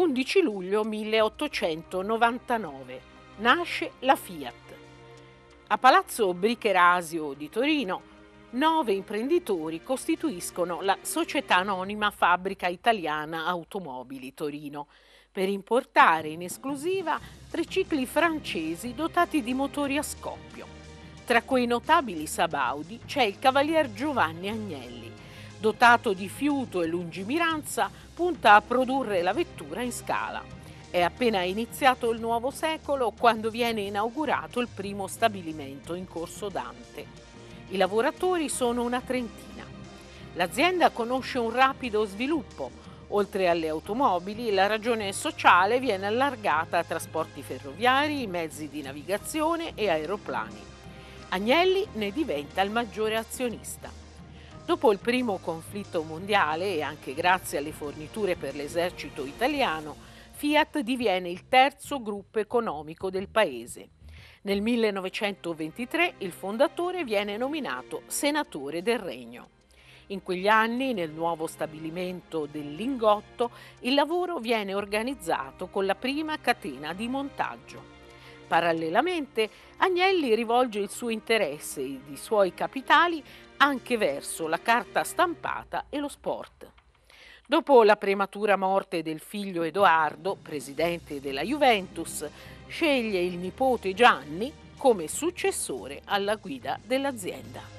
11 luglio 1899 nasce la Fiat. A Palazzo Bricherasio di Torino 9 imprenditori costituiscono la società anonima Fabbrica Italiana Automobili Torino per importare in esclusiva tricicli francesi dotati di motori a scoppio. Tra quei notabili sabaudi c'è il cavalier Giovanni Agnelli, dotato di fiuto e lungimiranza, punta a produrre la vettura in scala. È appena iniziato il nuovo secolo quando viene inaugurato il primo stabilimento in Corso Dante. I lavoratori sono una trentina. L'azienda conosce un rapido sviluppo. Oltre alle automobili, la ragione sociale viene allargata a trasporti ferroviari, mezzi di navigazione e aeroplani. Agnelli ne diventa il maggiore azionista. Dopo il primo conflitto mondiale e anche grazie alle forniture per l'esercito italiano, Fiat diviene il terzo gruppo economico del paese. Nel 1923 il fondatore viene nominato senatore del Regno. In quegli anni, nel nuovo stabilimento del Lingotto, il lavoro viene organizzato con la prima catena di montaggio. Parallelamente, Agnelli rivolge il suo interesse e i suoi capitali anche verso la carta stampata e lo sport. Dopo la prematura morte del figlio Edoardo, presidente della Juventus, sceglie il nipote Gianni come successore alla guida dell'azienda.